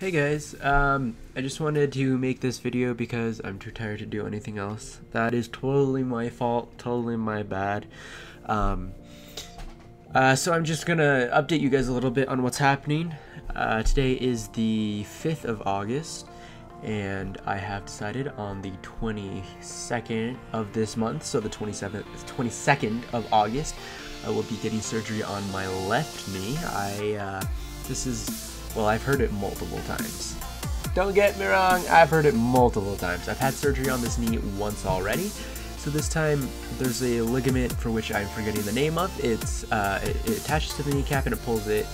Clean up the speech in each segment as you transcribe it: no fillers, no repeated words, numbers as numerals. Hey guys, I just wanted to make this video because I'm too tired to do anything else. That is totally my fault, totally my bad. So I'm just gonna update you guys a little bit on what's happening. Today is the 5th of August, and I have decided on the 22nd of this month, so the 22nd of August, I will be getting surgery on my left knee. Well, I've heard it multiple times. Don't get me wrong, I've heard it multiple times. I've had surgery on this knee once already. So this time, there's a ligament for which I'm forgetting the name of. It attaches to the kneecap and it pulls it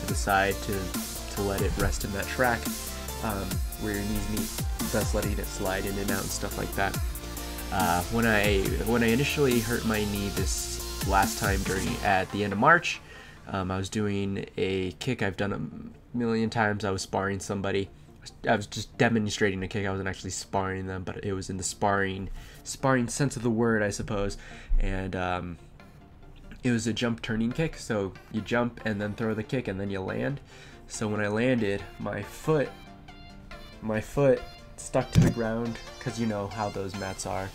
to the side to let it rest in that track where your knees meet, thus letting it slide in and out and stuff like that. When I initially hurt my knee this last time at the end of March, I was doing a kick I've done a million times. I was sparring somebody. I was just demonstrating a kick. I wasn't actually sparring them, but it was in the sparring sense of the word, I suppose. And it was a jump turning kick. So you jump and then throw the kick and then you land. So when I landed, my foot stuck to the ground because you know how those mats are.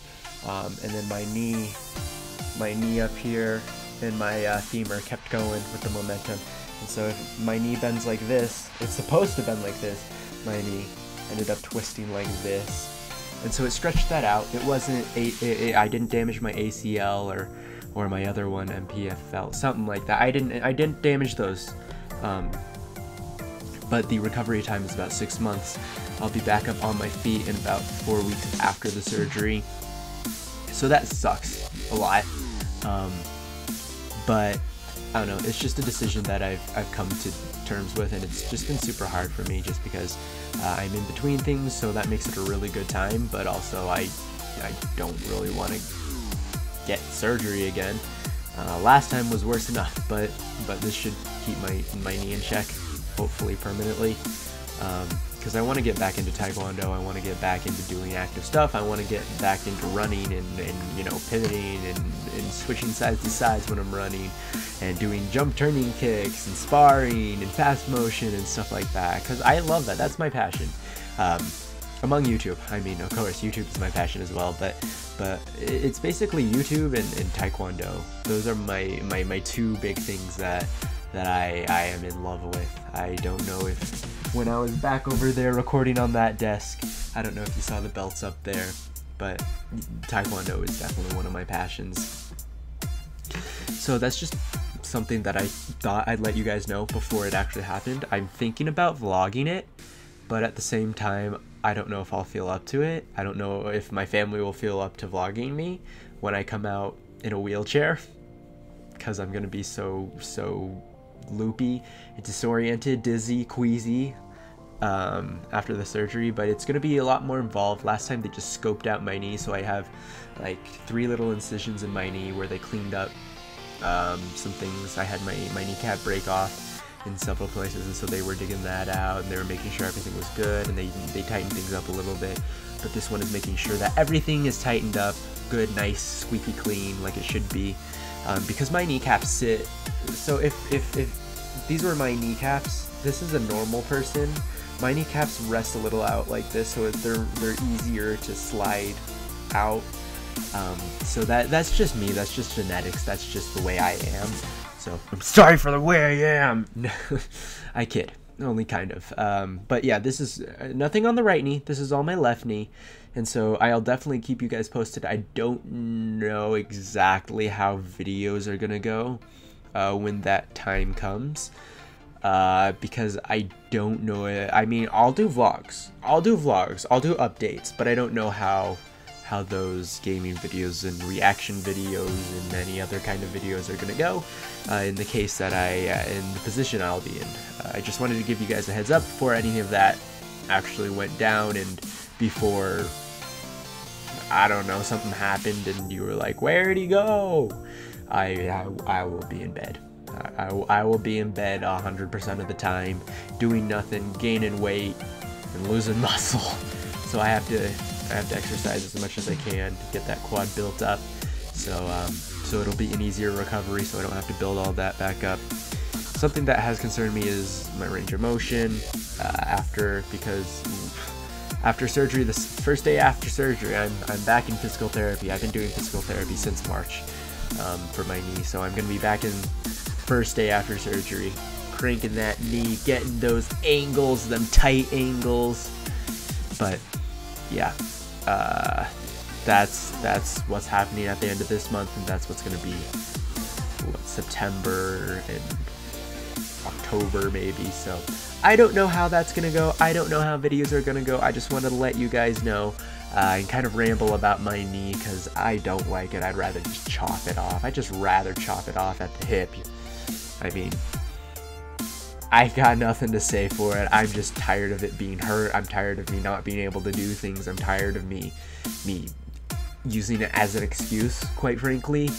And then my knee up here and my femur kept going with the momentum, and so if my knee bends like this, it's supposed to bend like this, my knee ended up twisting like this, and so it stretched that out. It wasn't I didn't damage my ACL or my other one, MPFL, something like that. I didn't damage those, but the recovery time is about 6 months. I'll be back up on my feet in about 4 weeks after the surgery, so that sucks a lot. But I don't know, it's just a decision that I've come to terms with, and it's just been super hard for me just because I'm in between things, so that makes it a really good time, but also I don't really want to get surgery again. Last time was worse enough, but this should keep my knee in check, hopefully permanently, because I want to get back into Taekwondo, I want to get back into doing active stuff, I want to get back into running and you know, pivoting and switching sides to sides when I'm running, and doing jump turning kicks, and sparring, and fast motion, and stuff like that, because I love that, that's my passion. Among YouTube, I mean, of course, YouTube is my passion as well, but it's basically YouTube and Taekwondo. Those are my two big things that I am in love with. I don't know if, when I was back over there recording on that desk, I don't know if you saw the belts up there, but Taekwondo is definitely one of my passions. So that's just something that I thought I'd let you guys know before it actually happened. I'm thinking about vlogging it, but at the same time, I don't know if I'll feel up to it. I don't know if my family will feel up to vlogging me when I come out in a wheelchair, because I'm gonna be so loopy, disoriented, dizzy, queasy after the surgery. But it's gonna be a lot more involved. Last time they just scoped out my knee, so I have like 3 little incisions in my knee where they cleaned up some things. I had my kneecap break off in several places, and so they were digging that out and they were making sure everything was good, and they tightened things up a little bit. But this one is making sure that everything is tightened up good, nice, squeaky clean like it should be, because my kneecaps sit. So if these were my kneecaps, this is a normal person, my kneecaps rest a little out like this, so they're easier to slide out. So that's just me, that's just genetics, that's just the way I am. So I'm sorry for the way I am. I kid, only kind of. But yeah, this is nothing on the right knee, this is all my left knee, and so I'll definitely keep you guys posted. I don't know exactly how videos are gonna go when that time comes, because I don't know it. I mean, I'll do vlogs, I'll do updates, but I don't know how those gaming videos and reaction videos and any other kind of videos are gonna go in the case that in the position I'll be in. I just wanted to give you guys a heads up before any of that actually went down, and before, I don't know, something happened and you were like, where'd he go? I will be in bed. I will be in bed 100% of the time, doing nothing, gaining weight, and losing muscle. So I have to exercise as much as I can to get that quad built up, so it'll be an easier recovery, so I don't have to build all that back up. Something that has concerned me is my range of motion after surgery. The first day after surgery, I'm back in physical therapy. I've been doing physical therapy since March for my knee, so I'm gonna be back in first day after surgery, cranking that knee, getting those angles, them tight angles. But yeah, that's what's happening at the end of this month, and that's what's gonna be September and October maybe. So I don't know how that's gonna go. I don't know how videos are gonna go. I just wanted to let you guys know and kind of ramble about my knee, because I don't like it. I'd rather just chop it off. I'd just rather chop it off at the hip. I mean, I got nothing to say for it. I'm just tired of it being hurt. I'm tired of me not being able to do things. I'm tired of me using it as an excuse, quite frankly.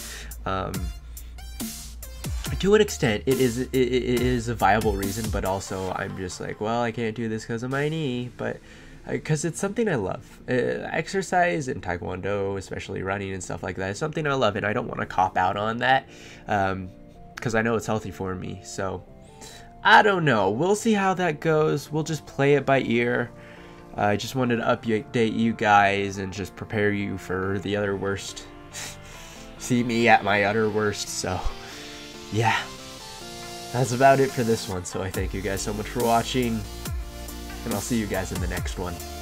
To an extent, it is a viable reason, but also I'm just like, well, I can't do this because of my knee, but because it's something I love. Exercise and Taekwondo, especially running and stuff like that, is something I love, and I don't want to cop out on that because I know it's healthy for me. So I don't know. We'll see how that goes. We'll just play it by ear. I just wanted to update you guys and just prepare you for the utter worst. See me at my utter worst, so... yeah, that's about it for this one. So I thank you guys so much for watching, and I'll see you guys in the next one.